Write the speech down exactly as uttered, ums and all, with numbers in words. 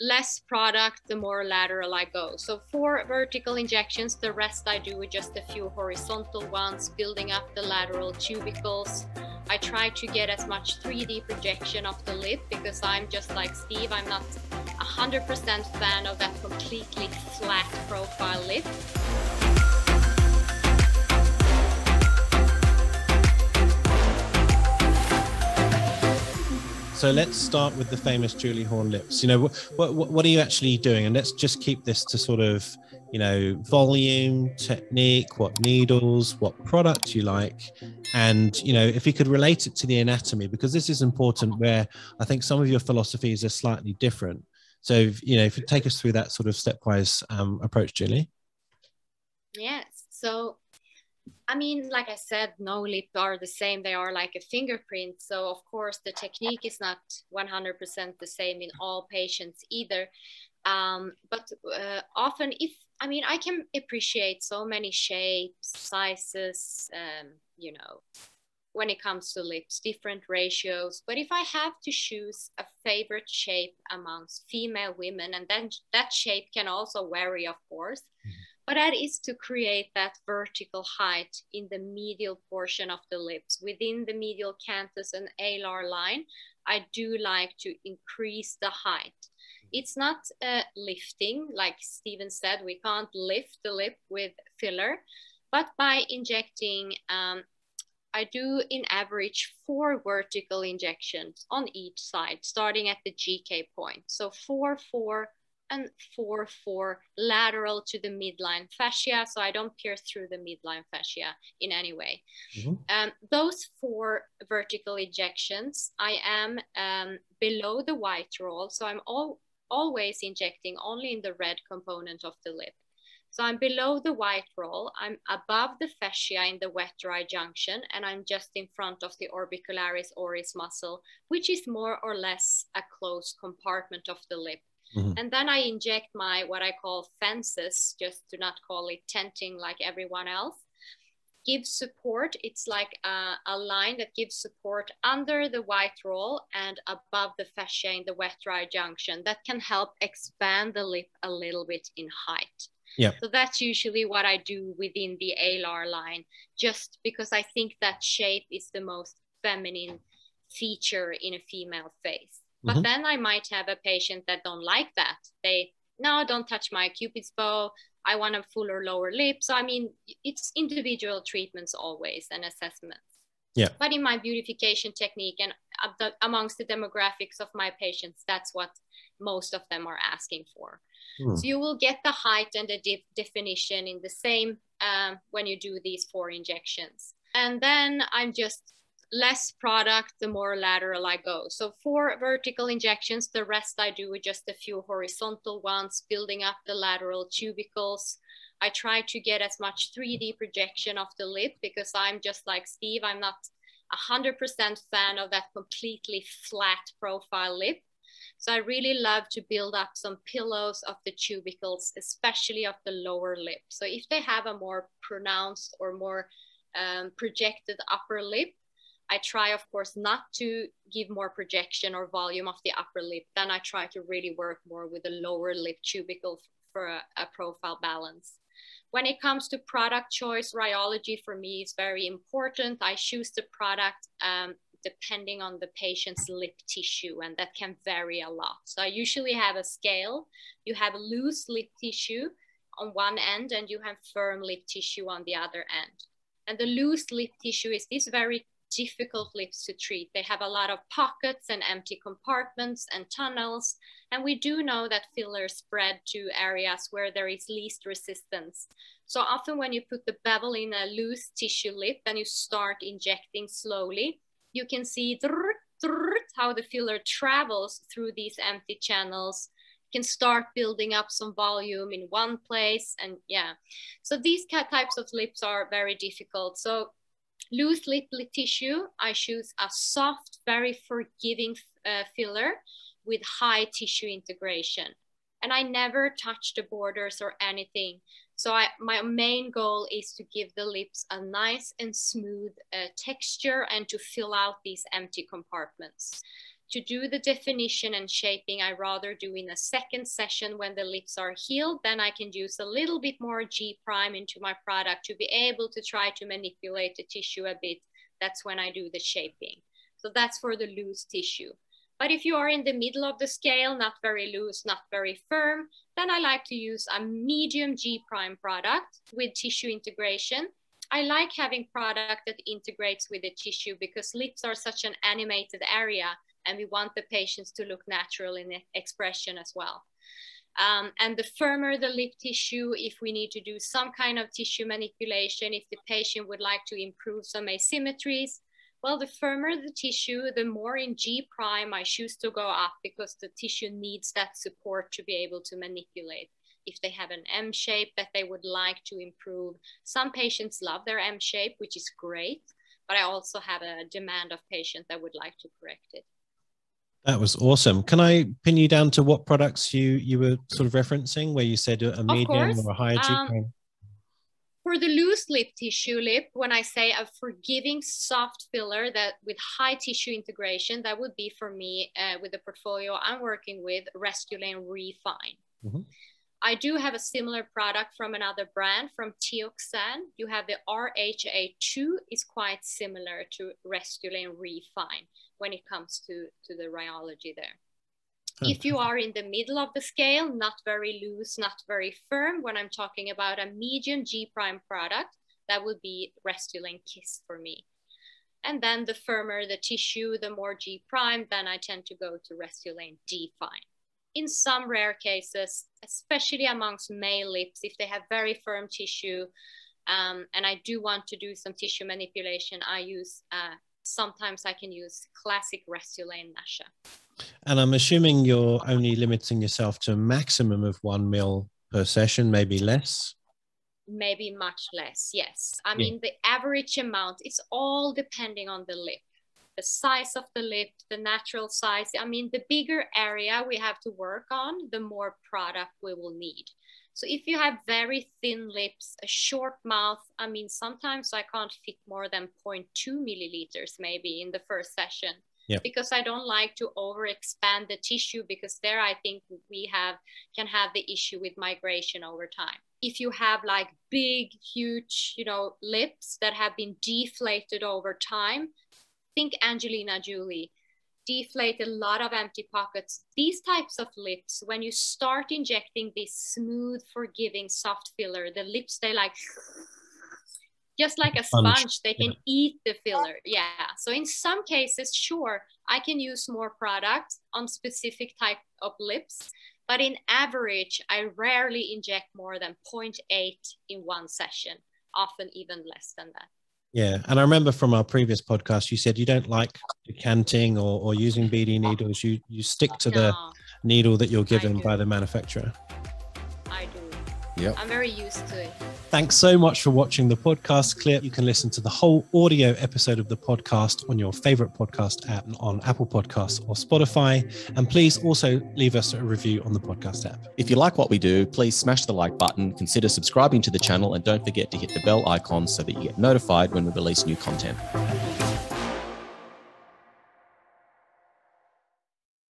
less product, the more lateral I go. So four vertical injections, the rest I do with just a few horizontal ones, building up the lateral tubercles. I try to get as much three D projection of the lip because I'm just like Steve, I'm not one hundred percent fan of that completely flat profile lip. So let's start with the famous Julie Horne lips. You know, what, what, what are you actually doing? And let's just keep this to sort of, you know, volume, technique, what needles, what product you like. And, you know, if you could relate it to the anatomy, because this is important where I think some of your philosophies are slightly different. So, you know, if you take us through that sort of stepwise um, approach, Julie. Yes. So, I mean, like I said, no lip are the same. They are like a fingerprint. So of course the technique is not one hundred percent the same in all patients either. Um, but uh, often if, I mean, I can appreciate so many shapes, sizes, um, you know, when it comes to lips, different ratios. But if I have to choose a favorite shape amongst female women, and then that shape can also vary, of course, mm-hmm. but that is to create that vertical height in the medial portion of the lips. Within the medial canthus and alar line, I do like to increase the height. It's not uh, lifting, like Steven said, we can't lift the lip with filler, but by injecting, um, I do in average four vertical injections on each side, starting at the G K point. So four, four, and four, four lateral to the midline fascia. So I don't pierce through the midline fascia in any way. Mm-hmm. um, those four vertical injections, I am um, below the white roll. So I'm all, always injecting only in the red component of the lip. So I'm below the white roll, I'm above the fascia in the wet-dry junction, and I'm just in front of the orbicularis oris muscle, which is more or less a closed compartment of the lip. Mm-hmm. And then I inject my, what I call fences, just to not call it tenting like everyone else, gives support. It's like a, a line that gives support under the white roll and above the fascia in the wet-dry junction that can help expand the lip a little bit in height. Yeah. So that's usually what I do within the alar line, just because I think that shape is the most feminine feature in a female face. But mm-hmm. then I might have a patient that don't like that. They, no, don't touch my Cupid's bow. I want a fuller lower lip. So, I mean, it's individual treatments always and assessments. Yeah. But in my beautification technique and amongst the demographics of my patients, that's what most of them are asking for. Mm. So you will get the height and the de- definition in the same um, when you do these four injections. And then I'm just... less product, the more lateral I go. So four vertical injections, the rest I do with just a few horizontal ones, building up the lateral tubercles. I try to get as much three D projection of the lip because I'm just like Steve, I'm not one hundred percent fan of that completely flat profile lip. So I really love to build up some pillows of the tubercles, especially of the lower lip. So if they have a more pronounced or more um, projected upper lip, I try, of course, not to give more projection or volume of the upper lip. Then I try to really work more with the lower lip tubercle for a, a profile balance. When it comes to product choice, rheology for me is very important. I choose the product um, depending on the patient's lip tissue, and that can vary a lot. So I usually have a scale. You have loose lip tissue on one end, and you have firm lip tissue on the other end. And the loose lip tissue is this very difficult lips to treat. They have a lot of pockets and empty compartments and tunnels. And we do know that fillers spread to areas where there is least resistance. So often when you put the bevel in a loose tissue lip and you start injecting slowly, you can see how the filler travels through these empty channels, can start building up some volume in one place. And yeah, so these types of lips are very difficult. So loose lip tissue, I choose a soft, very forgiving uh, filler with high tissue integration. And I never touch the borders or anything. So I, my main goal is to give the lips a nice and smooth uh, texture and to fill out these empty compartments. To do the definition and shaping, I rather do in a second session when the lips are healed. Then I can use a little bit more G prime into my product to be able to try to manipulate the tissue a bit. That's when I do the shaping. So that's for the loose tissue. But if you are in the middle of the scale, not very loose, not very firm, then I like to use a medium G prime product with tissue integration. I like having product that integrates with the tissue because lips are such an animated area and we want the patients to look natural in the expression as well. Um, and the firmer the lip tissue, if we need to do some kind of tissue manipulation, if the patient would like to improve some asymmetries, well, the firmer the tissue, the more in G prime I choose to go up because the tissue needs that support to be able to manipulate. If they have an M shape that they would like to improve. Some patients love their M shape, which is great, but I also have a demand of patients that would like to correct it. That was awesome. Can I pin you down to what products you, you were sort of referencing where you said a medium or a higher G prime? For the loose lip tissue lip, when I say a forgiving soft filler that with high tissue integration, that would be for me uh, with the portfolio I'm working with, Restylane Refine. Mm-hmm. I do have a similar product from another brand, from Teoxan. You have the R H A two, is quite similar to Restylane Refine when it comes to, to the rheology there. Okay. If you are in the middle of the scale, not very loose, not very firm, when I'm talking about a medium G prime product, that would be Restylane Kiss for me. And then the firmer the tissue, the more G prime, then I tend to go to Restylane Defyne. In some rare cases, especially amongst male lips, if they have very firm tissue um, and I do want to do some tissue manipulation, I use, uh, sometimes I can use classic Restylane Nasha. And I'm assuming you're only limiting yourself to a maximum of one mil per session, maybe less? Maybe much less, yes. I yeah. mean, the average amount, it's all depending on the lip. The size of the lip, the natural size. I mean, the bigger area we have to work on, the more product we will need. So if you have very thin lips, a short mouth, I mean, sometimes I can't fit more than zero point two milliliters maybe in the first session, yep. because I don't like to overexpand the tissue because there I think we have can have the issue with migration over time. If you have like big, huge, you know, lips that have been deflated over time, think Angelina Jolie, deflate a lot of empty pockets. These types of lips, when you start injecting this smooth, forgiving soft filler, the lips, they like, just like a sponge, they can yeah. eat the filler. Yeah. So in some cases, sure, I can use more product on specific type of lips, but in average, I rarely inject more than zero point eight in one session, often even less than that. Yeah. And I remember from our previous podcast, you said you don't like decanting or, or using B D needles. You, you stick to no, the needle that you're given by the manufacturer. I do. Yep. I'm very used to it. Thanks so much for watching the podcast clip. You can listen to the whole audio episode of the podcast on your favorite podcast app on Apple Podcasts or Spotify. And please also leave us a review on the podcast app. If you like what we do, please smash the like button, consider subscribing to the channel, and don't forget to hit the bell icon so that you get notified when we release new content.